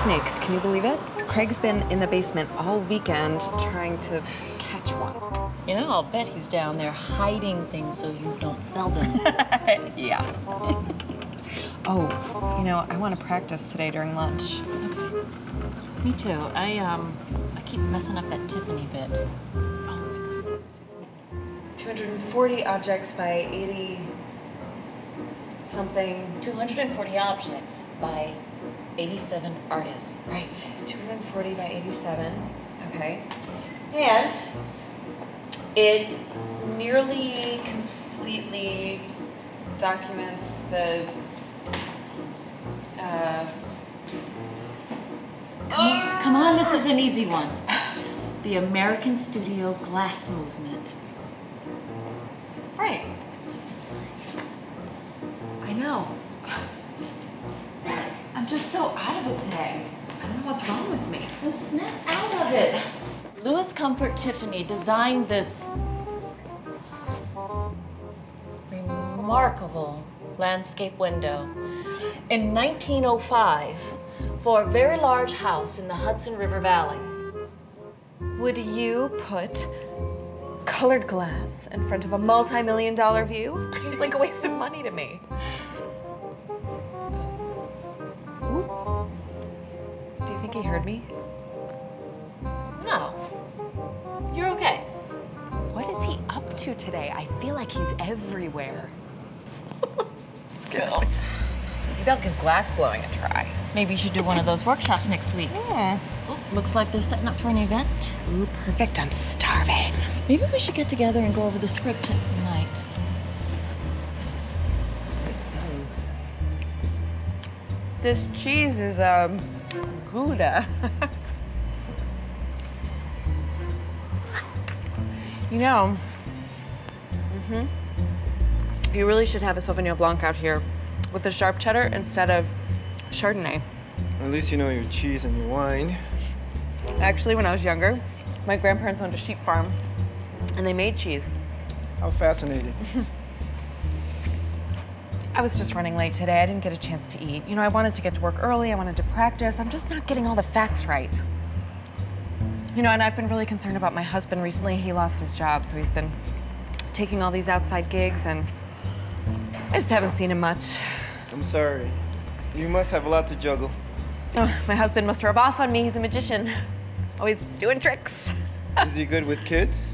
snakes, can you believe it? Craig's been in the basement all weekend trying to catch one. You know, I'll bet he's down there hiding things so you don't sell them. Yeah. Oh, you know, I want to practice today during lunch. Okay. Me too. I keep messing up that Tiffany bit. Oh. 240 objects by 80 something. 240 objects by 87 artists. Right. 240 by 87. Okay. And it nearly completely documents the Come on, this is an easy one. The American Studio Glass Movement. Right. I know. I'm just so out of it today. I don't know what's wrong with me. Let's snap out of it. Louis Comfort Tiffany designed this remarkable landscape window in 1905 for a very large house in the Hudson River Valley. Would you put colored glass in front of a multi-million-dollar view? Seems like a waste of money to me. Ooh. Do you think he heard me? No. You're okay. What is he up to today? I feel like he's everywhere. Skilled. Maybe I'll give glass blowing a try. Maybe you should do one of those workshops next week. Yeah. Oh, looks like they're setting up for an event. Ooh, perfect. I'm starving. Maybe we should get together and go over the script tonight. This cheese is Gouda. You know, you really should have a Sauvignon Blanc out here with a sharp cheddar instead of Chardonnay. At least you know your cheese and your wine. Actually, when I was younger, my grandparents owned a sheep farm, and they made cheese. How fascinating. I was just running late today. I didn't get a chance to eat. You know, I wanted to get to work early. I wanted to practice. I'm just not getting all the facts right. You know, and I've been really concerned about my husband recently. He lost his job, so he's been taking all these outside gigs, and I just haven't seen him much. I'm sorry. You must have a lot to juggle. Oh, my husband must rub off on me. He's a magician. Always doing tricks. Is he good with kids?